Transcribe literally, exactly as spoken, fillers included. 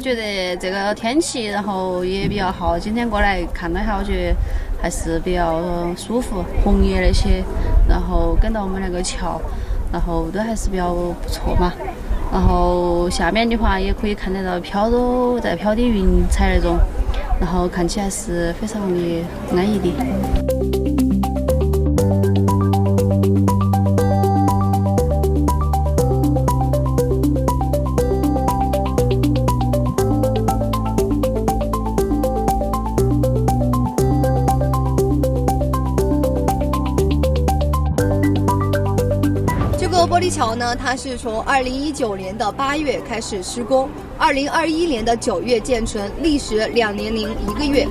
我觉得这个天气，然后也比较好。今天过来看了一下，我觉得还是比较舒服。红叶那些，然后跟到我们那个桥，然后都还是比较不错嘛。然后下面的话也可以看得到飘都在飘的云彩那种，然后看起来是非常的安逸的。 玻璃桥呢，它是从二零一九年的八月开始施工，二零二一年的九月建成，历时两年零一个月。